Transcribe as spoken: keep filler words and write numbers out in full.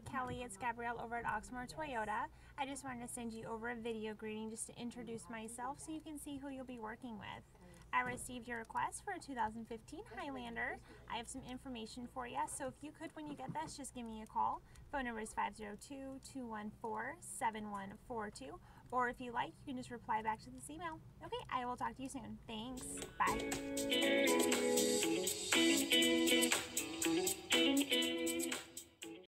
Hey Kelly, it's Gabrielle over at Oxmoor Toyota. I just wanted to send you over a video greeting just to introduce myself so you can see who you'll be working with. I received your request for a two thousand fifteen Highlander. I have some information for you, so if you could, when you get this, just give me a call. Phone number is five oh two, two one four, seven one four two, or if you like, you can just reply back to this email. Okay, I will talk to you soon. Thanks. Bye.